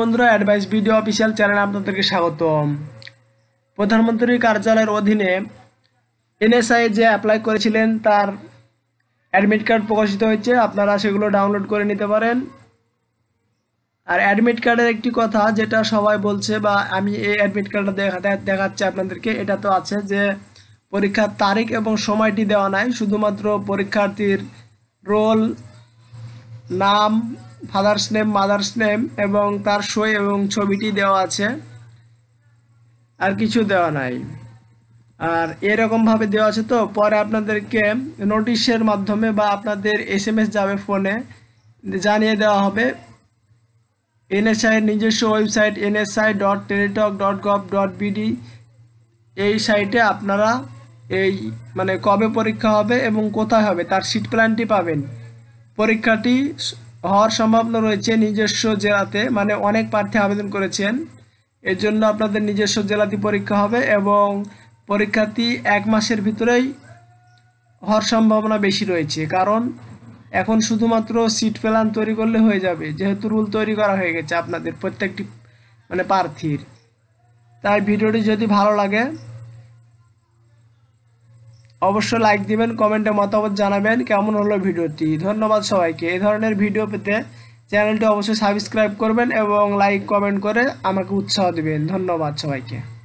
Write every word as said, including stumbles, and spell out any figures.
বন্ধুরা advice video official চ্যানেলে আপনাদেরকে স্বাগতম। প্রধানমন্ত্রীর কার্যালয়ের অধীনে এনএসআই যে অ্যাপ্লাই করেছিলেন তার অ্যাডমিট কার্ড প্রকাশিত হয়েছে, আপনারা সেগুলো ডাউনলোড করে নিতে পারেন। আর অ্যাডমিট কার্ডের একটি কথা যেটা সবাই বলছে, বা আমি এই অ্যাডমিট কার্ডটা দেখাতে দেখাচ্ছি আপনাদেরকে, এটা তো আছে যে পরীক্ষার তারিখ এবং সময়টি দেওয়া নাই, শুধুমাত্র পরীক্ষার্থীর রোল, নাম, ফাদার্স নেম, মাদার্স নেম এবং তার সই এবং ছবিটি দেওয়া আছে, আর কিছু দেওয়া নাই। আর এরকমভাবে দেওয়া আছে, তো পরে আপনাদেরকে নোটিশের মাধ্যমে বা আপনাদের এস এম এস যাবে ফোনে জানিয়ে দেওয়া হবে। এনএসআই নিজস্ব website NSI dot Teletalk dot gov dot BD, এই সাইটে আপনারা এই মানে কবে পরীক্ষা হবে এবং কোথায় হবে তার সিট প্ল্যানটি পাবেন। পরীক্ষাটি হওয়ার সম্ভাবনা রয়েছে নিজস্ব জেলাতে, মানে অনেক প্রার্থী আবেদন করেছেন, এর জন্য আপনাদের নিজস্ব জেলাতে পরীক্ষা হবে এবং পরীক্ষাটি এক মাসের ভিতরেই হওয়ার সম্ভাবনা বেশি রয়েছে, কারণ এখন শুধুমাত্র সিট প্ল্যান তৈরি করলে হয়ে যাবে, যেহেতু রুল তৈরি করা হয়ে গেছে আপনাদের প্রত্যেকটি মানে প্রার্থীর। তাই ভিডিওটি যদি ভালো লাগে অবশ্যই লাইক দিবেন, কমেন্টে মতামত জানাবেন কেমন হলো ভিডিওটি। ধন্যবাদ সবাইকে। এই ধরনের ভিডিও পেতে চ্যানেলটি অবশ্যই সাবস্ক্রাইব করবেন এবং লাইক কমেন্ট করে আমাকে উৎসাহ দেবেন। ধন্যবাদ সবাইকে।